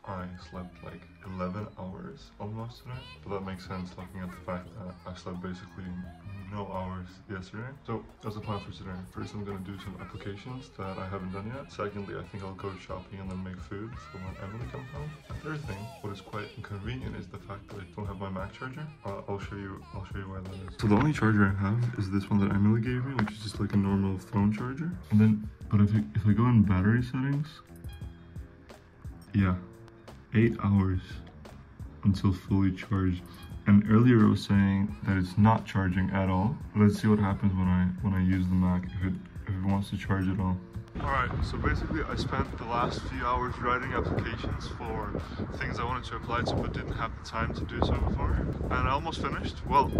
because I slept like 11 hours almost today. But that makes sense looking at the fact that I slept basically no hours yesterday. So that's the plan for today. First, I'm gonna do some applications that I haven't done yet. Secondly, I think I'll go shopping and then make food for when Emily comes home. The third thing, what is quite inconvenient, is the fact that I don't have my Mac charger. I'll show you why that is. So the only charger I have is this one that Emily gave me, which is just like a normal phone charger. And then, but if I go in battery settings, yeah, 8 hours until fully charged. And earlier it was saying that it's not charging at all. Let's see what happens when I use the Mac, if it wants to charge at all. Alright, so basically I spent the last few hours writing applications for things I wanted to apply to but didn't have the time to do so before. And I almost finished. Well,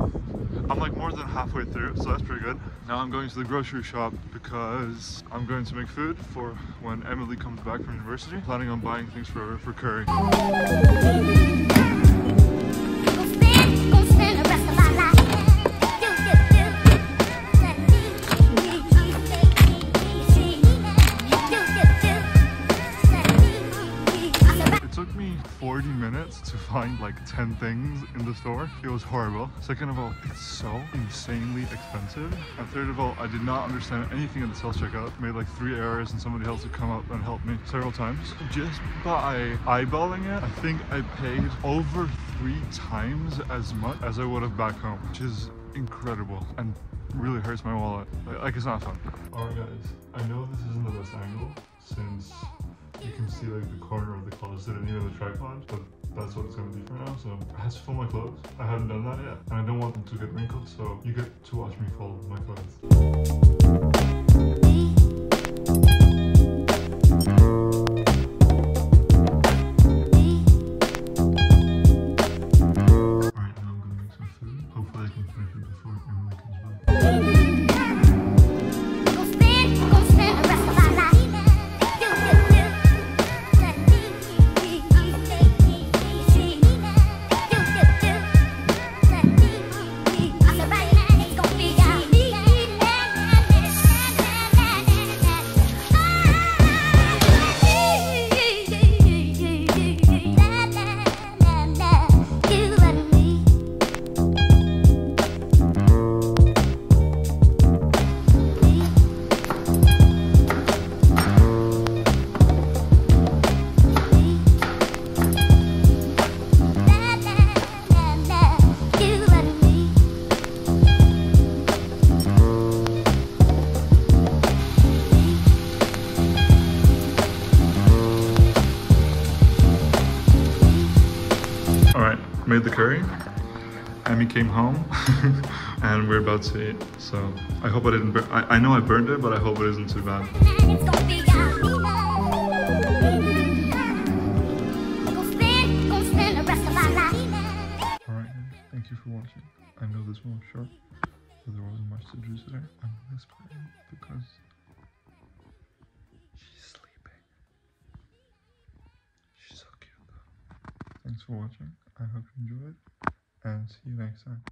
I'm like more than halfway through, so that's pretty good. Now I'm going to the grocery shop because I'm going to make food for when Emily comes back from university. I'm planning on buying things for her for curry. To find like 10 things in the store. It was horrible. Second of all, it's so insanely expensive. And third of all, I did not understand anything at the self-checkout. Made like 3 errors and somebody else had come up and helped me several times. Just by eyeballing it, I think I paid over 3 times as much as I would have back home, which is incredible and really hurts my wallet. Like, it's not fun. Alright guys, I know this isn't the best angle since you can see like the corner of the closet and even the tripod, but that's what it's gonna be for now. So I have to fold my clothes. I haven't done that yet, and I don't want them to get wrinkled, so you get to watch me fold my clothes. Made the curry. Emmy came home and we're about to eat, so I hope I didn't burn. I know I burned it, but I hope it isn't too bad. I know this one was short, but there wasn't much to do today. I'm whispering because she's sleeping. She's so cute though. Thanks for watching. I hope you enjoyed, and see you next time.